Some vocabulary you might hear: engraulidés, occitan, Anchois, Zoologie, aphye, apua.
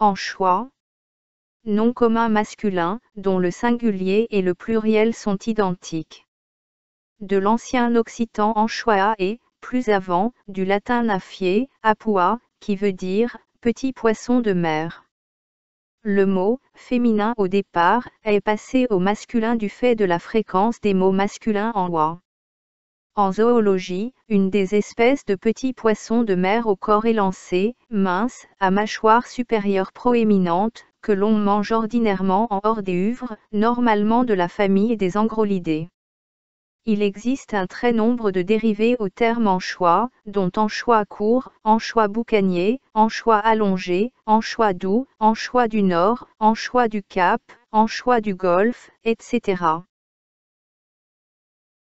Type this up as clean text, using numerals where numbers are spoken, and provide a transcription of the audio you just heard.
Anchois. Nom commun masculin, dont le singulier et le pluriel sont identiques. De l'ancien occitan anchois et, plus avant, du latin aphye, apua, qui veut dire « petit poisson de mer ». Le mot « féminin » au départ est passé au masculin du fait de la fréquence des mots masculins en oie. En zoologie, une des espèces de petits poissons de mer au corps élancé, mince, à mâchoire supérieure proéminente, que l'on mange ordinairement en hors des huvres, normalement de la famille des engraulidés. Il existe un très nombre de dérivés au terme anchois, dont anchois court, anchois boucanier, anchois allongé, anchois doux, anchois du Nord, anchois du Cap, anchois du Golfe, etc.